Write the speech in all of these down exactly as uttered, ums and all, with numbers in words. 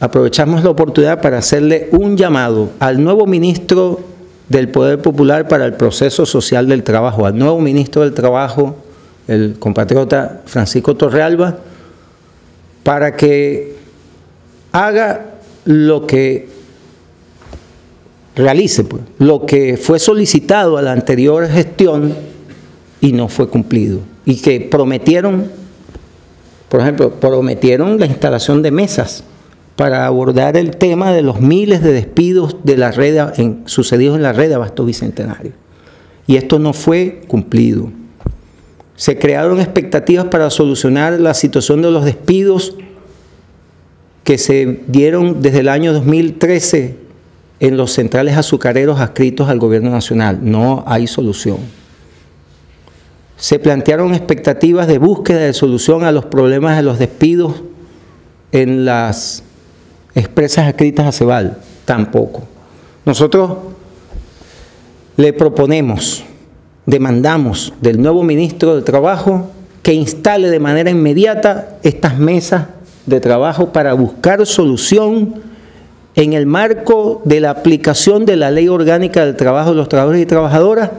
Aprovechamos la oportunidad para hacerle un llamado al nuevo ministro del Poder Popular para el Proceso Social del Trabajo, al nuevo ministro del Trabajo, el compatriota Francisco Torrealba, para que haga lo que realice, pues, lo que fue solicitado a la anterior gestión y no fue cumplido. Y que prometieron, por ejemplo, prometieron la instalación de mesas para abordar el tema de los miles de despidos de la red en, sucedidos en la red de Abasto Bicentenario. Y esto no fue cumplido. Se crearon expectativas para solucionar la situación de los despidos que se dieron desde el año dos mil trece en los centrales azucareros adscritos al gobierno nacional. No hay solución. Se plantearon expectativas de búsqueda de solución a los problemas de los despidos en las empresas adscritas a CEBAL. Tampoco. Nosotros le proponemos, demandamos del nuevo ministro del Trabajo que instale de manera inmediata estas mesas de trabajo para buscar solución en el marco de la aplicación de la Ley Orgánica del Trabajo de los Trabajadores y Trabajadoras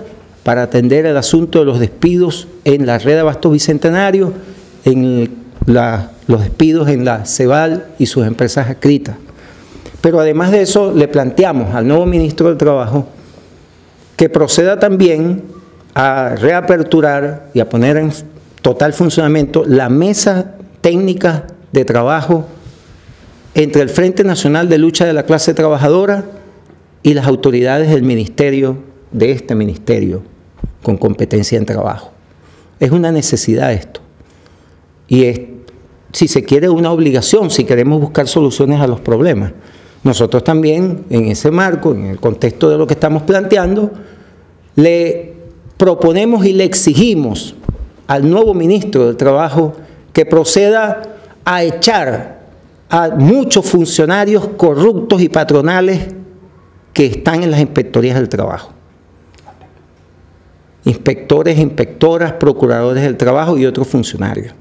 para atender el asunto de los despidos en la red de Abasto Bicentenario, en la, los despidos en la CEBAL y sus empresas adscritas. Pero además de eso, le planteamos al nuevo ministro del Trabajo que proceda también a reaperturar y a poner en total funcionamiento la mesa técnica de trabajo entre el Frente Nacional de Lucha de la Clase Trabajadora y las autoridades del ministerio, de este ministerio, con competencia en trabajo. Es una necesidad esto. Y es, si se quiere, una obligación, si queremos buscar soluciones a los problemas. Nosotros también, en ese marco, en el contexto de lo que estamos planteando, le proponemos y le exigimos al nuevo ministro del Trabajo que proceda a echar a muchos funcionarios corruptos y patronales que están en las inspectorías del trabajo. Inspectores, inspectoras, procuradores del trabajo y otros funcionarios.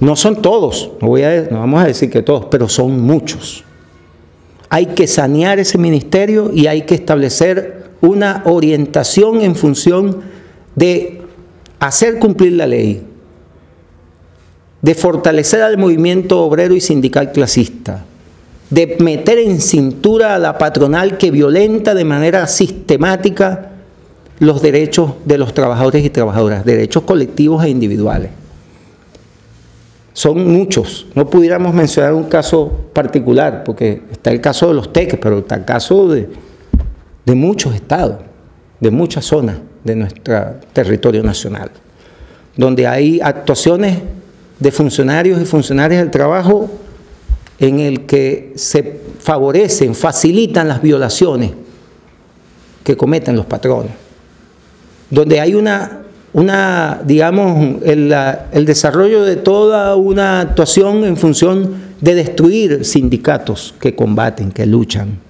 No son todos, no, voy a, no vamos a decir que todos, pero son muchos. Hay que sanear ese ministerio y hay que establecer una orientación en función de hacer cumplir la ley, de fortalecer al movimiento obrero y sindical clasista, de meter en cintura a la patronal que violenta de manera sistemática los derechos de los trabajadores y trabajadoras, derechos colectivos e individuales. Son muchos, no pudiéramos mencionar un caso particular, porque está el caso de los teques, pero está el caso de... de muchos estados, de muchas zonas de nuestro territorio nacional, donde hay actuaciones de funcionarios y funcionarias del trabajo en el que se favorecen, facilitan las violaciones que cometen los patrones, donde hay una, una digamos, el, el desarrollo de toda una actuación en función de destruir sindicatos que combaten, que luchan,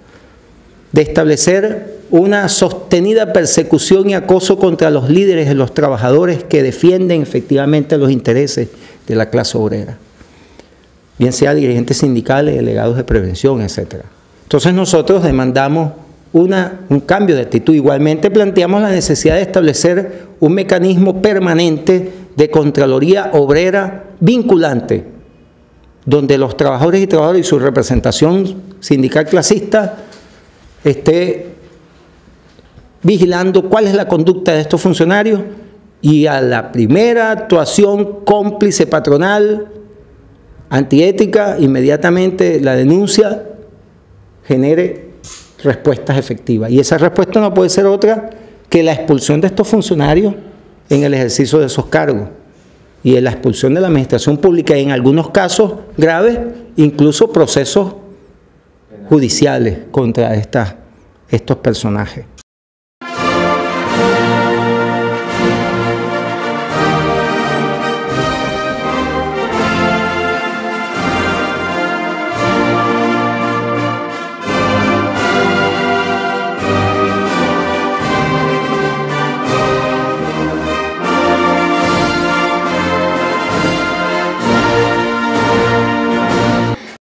de establecer una sostenida persecución y acoso contra los líderes de los trabajadores que defienden efectivamente los intereses de la clase obrera, bien sea dirigentes sindicales, delegados de prevención, etcétera. Entonces nosotros demandamos una, un cambio de actitud. Igualmente planteamos la necesidad de establecer un mecanismo permanente de contraloría obrera vinculante, donde los trabajadores y trabajadoras y su representación sindical clasista esté vigilando cuál es la conducta de estos funcionarios y a la primera actuación cómplice patronal, antiética, inmediatamente la denuncia genere respuestas efectivas. Y esa respuesta no puede ser otra que la expulsión de estos funcionarios en el ejercicio de esos cargos y en la expulsión de la administración pública y en algunos casos graves, incluso procesos judiciales contra estas, estos personajes.